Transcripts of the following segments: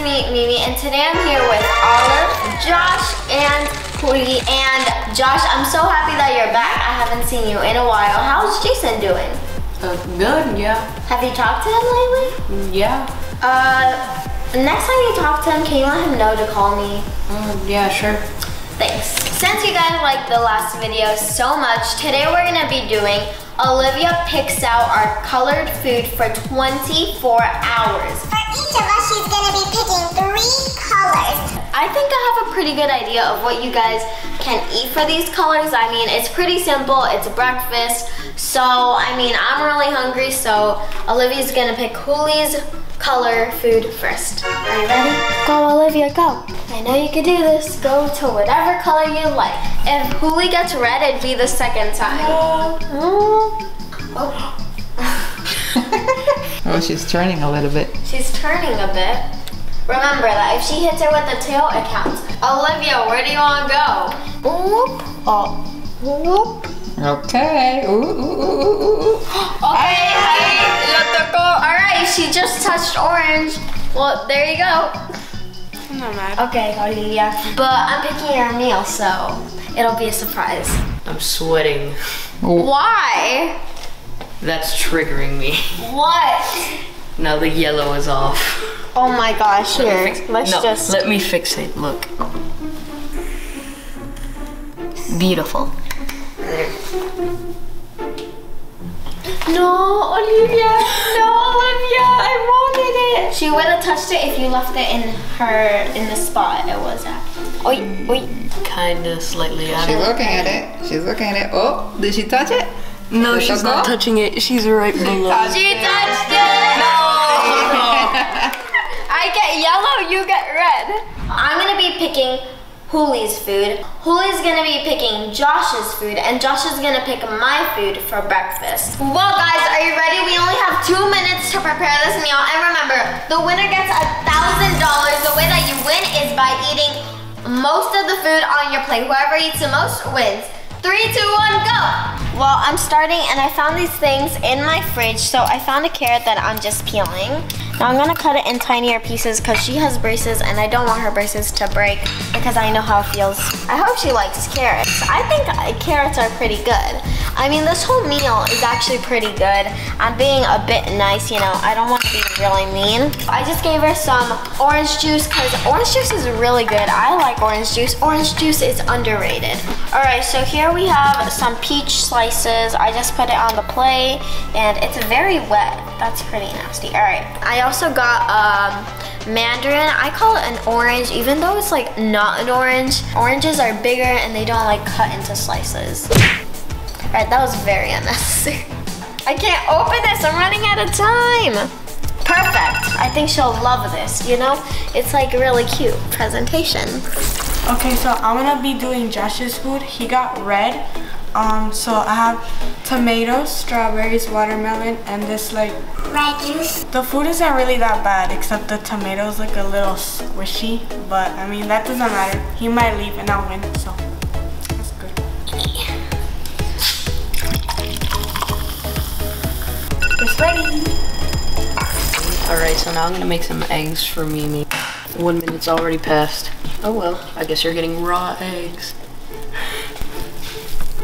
to meet Mimi, and today I'm here with Olive, Josh, and Puri. And Josh, I'm so happy that you're back. I haven't seen you in a while. How's Jason doing? Good, yeah. Have you talked to him lately? Yeah. Next time you talk to him, can you let him know to call me? Yeah, sure. Thanks. Since you guys liked the last video so much, today we're gonna be doing Olivia picks out our colored food for 24 hours. For each of us, she's gonna be picking 3 colors. I think I have a pretty good idea of what you guys can eat for these colors. I mean, it's pretty simple, it's breakfast. So, I mean, I'm really hungry, so Olivia's gonna pick Julie's color food first. Are you ready? Go, Olivia, go. I know you can do this. Go to whatever color you like. If Juli gets red, it'd be the second time. Oh. Oh, she's turning a little bit. She's turning a bit. Remember that if she hits her with the tail, it counts. Olivia, where do you want to go? Whoop. Oh. Whoop. Okay. Ooh, ooh, ooh, ooh, ooh. Okay, hey, let her go. Alright, she just touched orange. Well, there you go. No matter. Okay, Olivia. But I'm picking your meal, so it'll be a surprise. I'm sweating. Why? That's triggering me. What? Now the yellow is off. Oh my gosh, here. Let me fix it. Look. Beautiful. No, Olivia! No, Olivia! I wanted it! She would have touched it if you left it in the spot it was at. Oi, oi. Kinda slightly out. She's looking at it. She's looking at it. Oh, did she touch it? No, she's not touching it. She's right below. She touched it! No! I get yellow, you get red. I'm gonna be picking Juli's food. Juli's gonna be picking Josh's food, and Josh is gonna pick my food for breakfast. Well guys, are you ready? We only have 2 minutes to prepare this meal, and remember, the winner gets $1,000. The way that you win is by eating most of the food on your plate. Whoever eats the most wins. 3, 2, 1, go! Well, I'm starting, and I found these things in my fridge, so I found a carrot that I'm just peeling. Now I'm gonna cut it in tinier pieces because she has braces and I don't want her braces to break because I know how it feels. I hope she likes carrots. I think carrots are pretty good. I mean, this whole meal is actually pretty good. I'm being a bit nice, you know, I don't want to be really mean. I just gave her some orange juice because orange juice is really good. I like orange juice. Orange juice is underrated. All right, so here we have some peach slices. I just put it on the plate and it's very wet. That's pretty nasty. All right, I also got mandarin. I call it an orange, even though it's like not an orange. Oranges are bigger and they don't like cut into slices. All right, that was very unnecessary. I can't open this, I'm running out of time. Perfect, I think she'll love this, you know? It's like a really cute presentation. Okay, so I'm gonna be doing Josh's food. He got red. So I have tomatoes, strawberries, watermelon, and this like red juice. The food isn't really that bad, except the tomatoes look a little squishy, but I mean, that doesn't matter. He might leave and I'll win, so that's good. It's ready. All right, so now I'm gonna make some eggs for Mimi. 1 minute's already passed. Oh well, I guess you're getting raw eggs.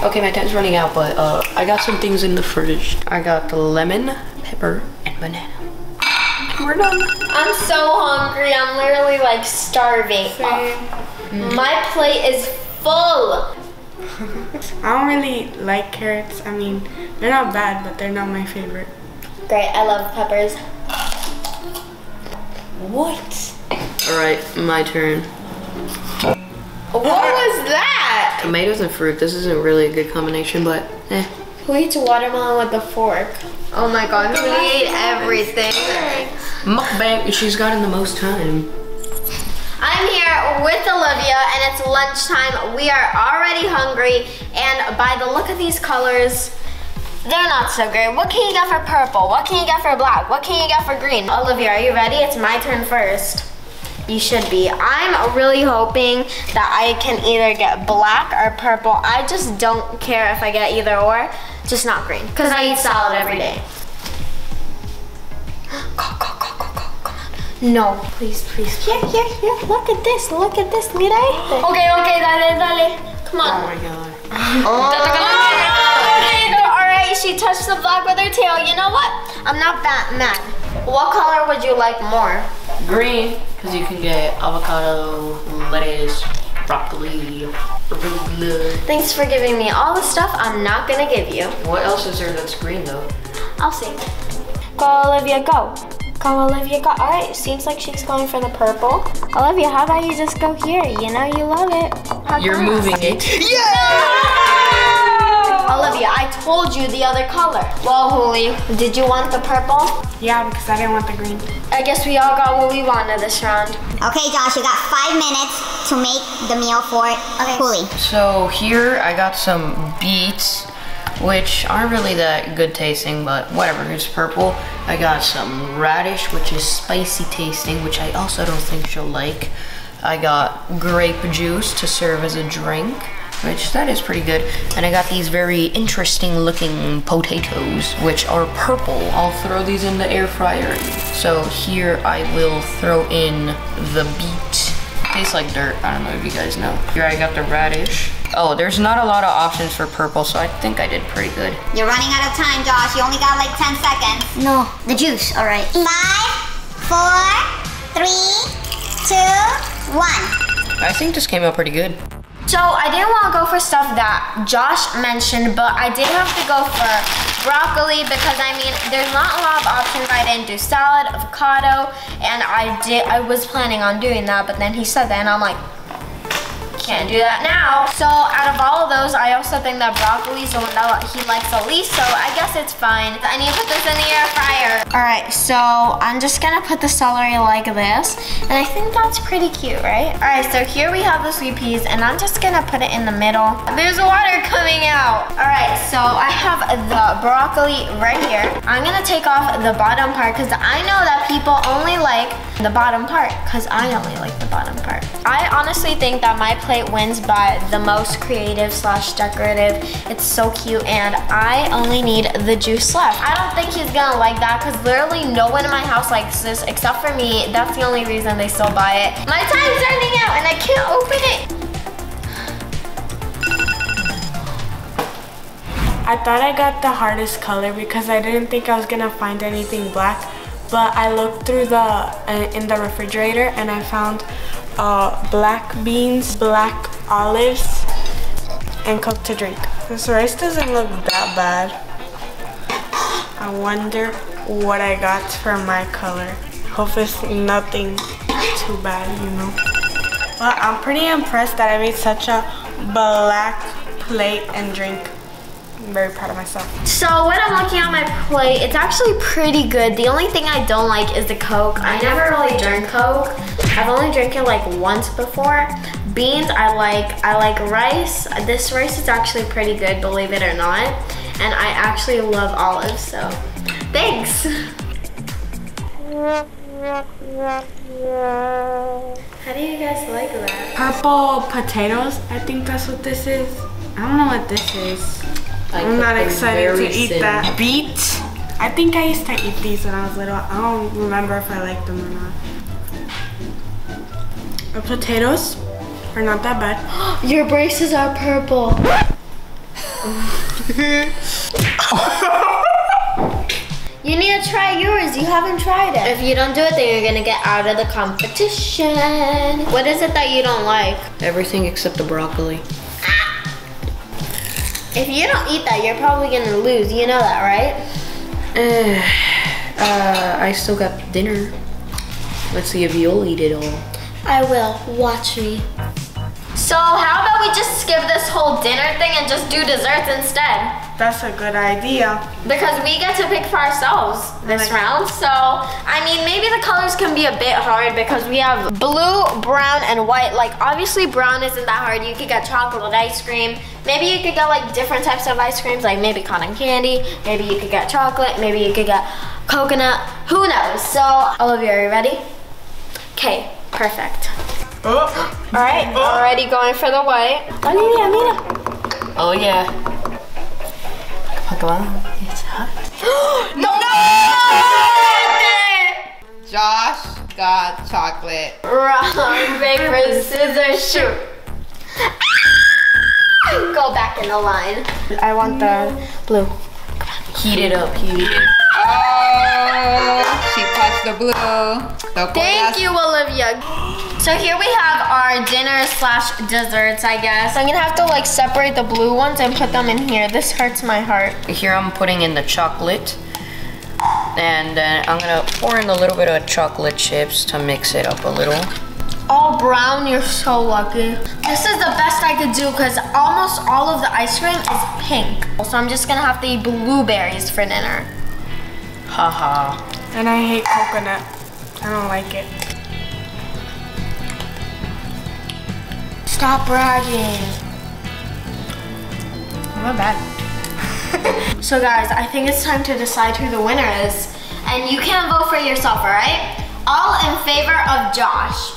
Okay, my time's running out, but I got some things in the fridge. I got the lemon, pepper, and banana. And we're done. I'm so hungry. I'm literally like starving. Oh. My plate is full. I don't really like carrots. I mean, they're not bad, but they're not my favorite. Great, I love peppers. What? All right, my turn. What was that? Tomatoes and fruit. This isn't really a good combination, but eh. Who eats watermelon with a fork? Oh my god, who ate everything? Mukbang, she's gotten the most time. I'm here with Olivia and it's lunchtime. We are already hungry and by the look of these colors, they're not so great. What can you get for purple? What can you get for black? What can you get for green? Olivia, are you ready? It's my turn first. You should be. I'm really hoping that I can either get black or purple. I just don't care if I get either or, just not green. Cause I eat salad every day. Go, go, go, go, go, come on. No, please, please. Here. Look at this, mira este. Okay, dale. Come on. Oh my God. All right, she touched the vlog with her tail. You know what? I'm not that mad. What color would you like more? Green, because you can get avocado, lettuce, broccoli. Thanks for giving me all the stuff I'm not gonna give you. What else is there that's green though? I'll see. Go, Olivia, go. All right, seems like she's going for the purple. Olivia, how about you just go here? You know you love it. You're moving it. Yeah! Olivia, I told you the other color. Well, Juli, did you want the purple? Yeah, because I didn't want the green. I guess we all got what we wanted this round. Okay, Josh, you got 5 minutes to make the meal for Juli. So here I got some beets, which aren't really that good tasting, but whatever, it's purple. I got some radish, which is spicy tasting, which I also don't think she'll like. I got grape juice to serve as a drink, which that is pretty good. And I got these very interesting looking potatoes, which are purple. I'll throw these in the air fryer. So here I will throw in the beet. Tastes like dirt, I don't know if you guys know. Here I got the radish. Oh, there's not a lot of options for purple, so I think I did pretty good. You're running out of time, Josh. You only got like 10 seconds. No, the juice, all right. 5, 4, 3, 2, 1. I think this came out pretty good. So I didn't want to go for stuff that Josh mentioned, but I did have to go for broccoli because I mean, there's not a lot of options. I didn't do salad, avocado, and I was planning on doing that, but then he said that and I'm like, can't do that now. So out of all of those, I also think that broccoli is the one that he likes the least, so I guess it's fine. I need to put this in the air fryer. All right, so I'm just gonna put the celery like this, and I think that's pretty cute, right? All right, so here we have the sweet peas, and I'm just gonna put it in the middle. There's water coming out. All right, so I have the broccoli right here. I'm gonna take off the bottom part, because I know that people only like the bottom part, because I only like the bottom part. I honestly think that my plate wins by the most creative / decorative. It's so cute, and I only need the juice left. I don't think he's gonna like that because literally no one in my house likes this except for me. That's the only reason they still buy it. My time's running out and I can't open it. I thought I got the hardest color because I didn't think I was gonna find anything black, but I looked through the in the refrigerator and I found black beans, black olives, and Coke to drink. This rice doesn't look that bad. I wonder what I got for my color. Hope it's nothing too bad, you know. Well, I'm pretty impressed that I made such a black plate and drink. I'm very proud of myself. So when I'm looking at my plate, it's actually pretty good. The only thing I don't like is the Coke. I never really drink Coke. I've only drank it like once before. Beans, I like rice. This rice is actually pretty good, believe it or not. And I actually love olives, so thanks. How do you guys like that? Purple potatoes, I think that's what this is. I don't know what this is. Like I'm not excited to eat that. Beet? I think I used to eat these when I was little. I don't remember if I liked them or not. The potatoes are not that bad. Your braces are purple. You need to try yours. You haven't tried it. If you don't do it, then you're gonna get out of the competition. What is it that you don't like? Everything except the broccoli. If you don't eat that, you're probably gonna lose. You know that, right? I still got dinner. Let's see if you'll eat it all. I will. Watch me. So how about we just skip this whole dinner thing and just do desserts instead? That's a good idea. Because we get to pick for ourselves this round. So, I mean, maybe the colors can be a bit hard because we have blue, brown, and white. Like, obviously brown isn't that hard. You could get chocolate ice cream. Maybe you could get like different types of ice creams, like maybe cotton candy, maybe you could get chocolate, maybe you could get coconut, who knows? So, Olivia, are you ready? Okay, perfect. Oh. All right, already going for the white. Oh, yeah, mira. Oh, yeah. Come on, it's hot. No! Josh. got chocolate. Wrong, paper, scissors, shoot. Go back in the line. I want the blue. Heat it up, heat it up. Oh, she touched the blue. So thank you, Olivia. So here we have our dinner slash desserts, I guess. I'm gonna have to like separate the blue ones and put them in here. This hurts my heart. Here I'm putting in the chocolate. And then I'm gonna pour in a little bit of chocolate chips to mix it up a little. All brown, you're so lucky. This is the best I could do because almost all of the ice cream is pink. So I'm just gonna have to eat blueberries for dinner. Haha. And I hate coconut. I don't like it. Stop bragging. Not bad. So guys, I think it's time to decide who the winner is. And you can vote for yourself, all right? All in favor of Josh.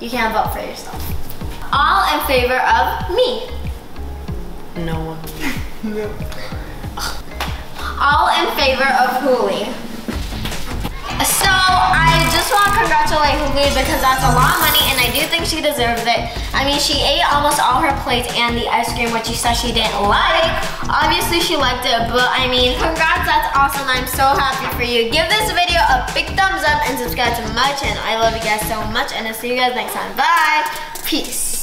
You can't vote for yourself. All in favor of me. No one. No. All in favor of Huli. So I just want to congratulate Huli because that's a lot of money and I do think she deserves it. I mean, she ate almost all her plates and the ice cream, which she said she didn't like. Obviously she liked it, but I mean, congrats, that's awesome. I'm so happy for you. Give this video a big thumbs up and subscribe to my channel. I love you guys so much and I'll see you guys next time. Bye, peace.